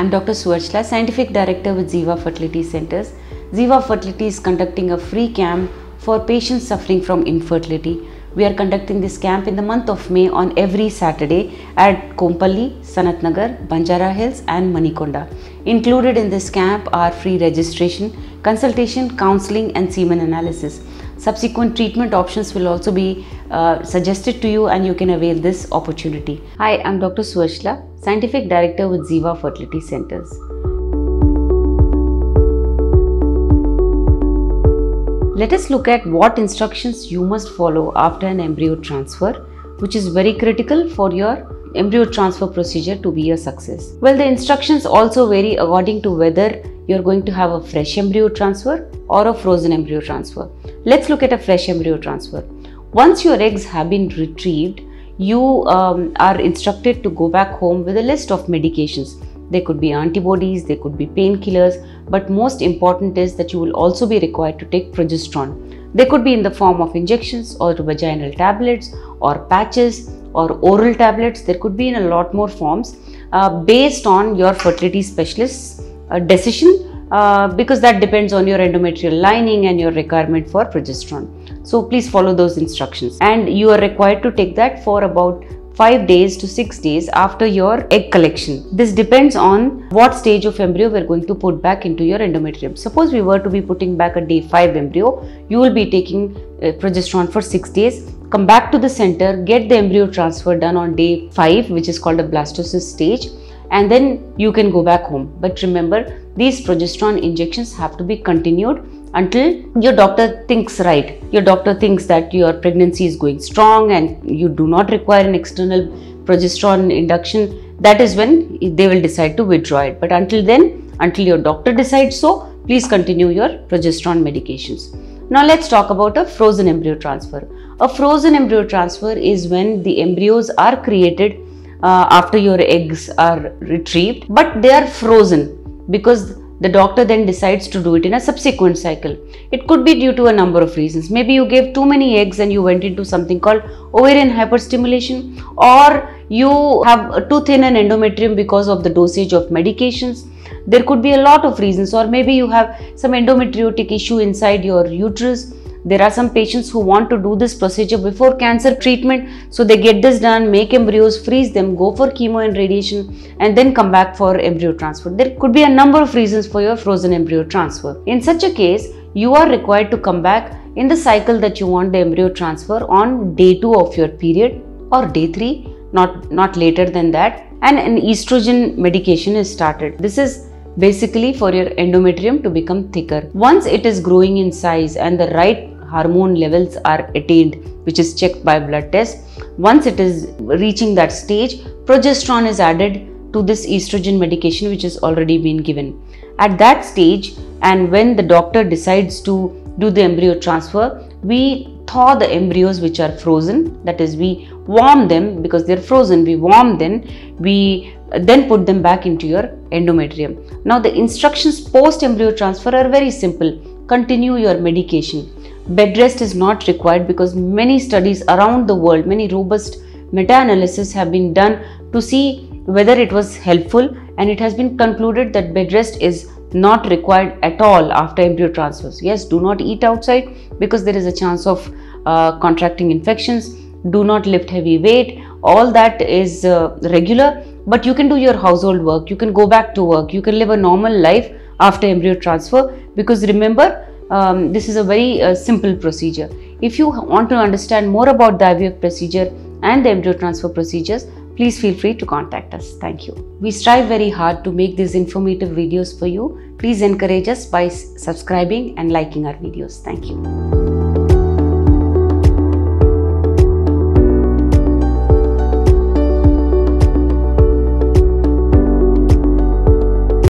I'm Dr. Suvarchala, Scientific Director with Ziva Fertility Centers. Ziva Fertility is conducting a free camp for patients suffering from infertility. We are conducting this camp in the month of May on every Saturday at Kompalli, Sanatnagar, Banjara Hills and Manikonda. Included in this camp are free registration, consultation, counseling and semen analysis. Subsequent treatment options will also be suggested to you and you can avail this opportunity. Hi, I'm Dr. Suvarchala, Scientific Director with Ziva Fertility Centers. Let us look at what instructions you must follow after an embryo transfer, which is very critical for your embryo transfer procedure to be a success. Well, the instructions also vary according to whether you're going to have a fresh embryo transfer or a frozen embryo transfer. Let's look at a fresh embryo transfer. Once your eggs have been retrieved, you are instructed to go back home with a list of medications. They could be antibodies, they could be painkillers, but most important is that you will also be required to take progesterone. They could be in the form of injections or vaginal tablets or patches or oral tablets. There could be in a lot more forms based on your fertility specialist's decision because that depends on your endometrial lining and your requirement for progesterone. So please follow those instructions, and you are required to take that for about 5 days to 6 days after your egg collection. This depends on what stage of embryo we're going to put back into your endometrium. Suppose we were to be putting back a day 5 embryo, you will be taking progesterone for 6 days, come back to the center, get the embryo transfer done on day 5, which is called a blastocyst stage, and then you can go back home. But remember, these progesterone injections have to be continued until your doctor thinks right. Your doctor thinks that your pregnancy is going strong and you do not require an external progesterone induction. That is when they will decide to withdraw it. But until then, until your doctor decides so, please continue your progesterone medications. Now let's talk about a frozen embryo transfer. A frozen embryo transfer is when the embryos are created after your eggs are retrieved, but they are frozen because the doctor then decides to do it in a subsequent cycle. It could be due to a number of reasons. Maybe you gave too many eggs and you went into something called ovarian hyperstimulation, or you have too thin an endometrium because of the dosage of medications. There could be a lot of reasons, or maybe you have some endometriotic issue inside your uterus. There are some patients who want to do this procedure before cancer treatment, so they get this done, make embryos, freeze them, go for chemo and radiation, and then come back for embryo transfer. There could be a number of reasons for your frozen embryo transfer. In such a case, you are required to come back in the cycle that you want the embryo transfer on day 2 of your period or day 3, not later than that, and an estrogen medication is started. This is basically for your endometrium to become thicker. Once it is growing in size and the right hormone levels are attained, which is checked by blood tests, once it is reaching that stage, progesterone is added to this estrogen medication which has already been given. At that stage, and when the doctor decides to do the embryo transfer, we thaw the embryos which are frozen, that is, we warm them because they are frozen, we warm them, we then put them back into your endometrium. Now the instructions post embryo transfer are very simple. Continue your medication. Bed rest is not required because many studies around the world, many robust meta-analyses have been done to see whether it was helpful, and it has been concluded that bed rest is not required at all after embryo transfers. Yes, do not eat outside because there is a chance of contracting infections. Do not lift heavy weight. All that is regular, but you can do your household work, you can go back to work, you can live a normal life after embryo transfer, because remember, this is a very simple procedure. If you want to understand more about the IVF procedure and the embryo transfer procedures, please feel free to contact us. Thank you. We strive very hard to make these informative videos for you. Please encourage us by subscribing and liking our videos. Thank you.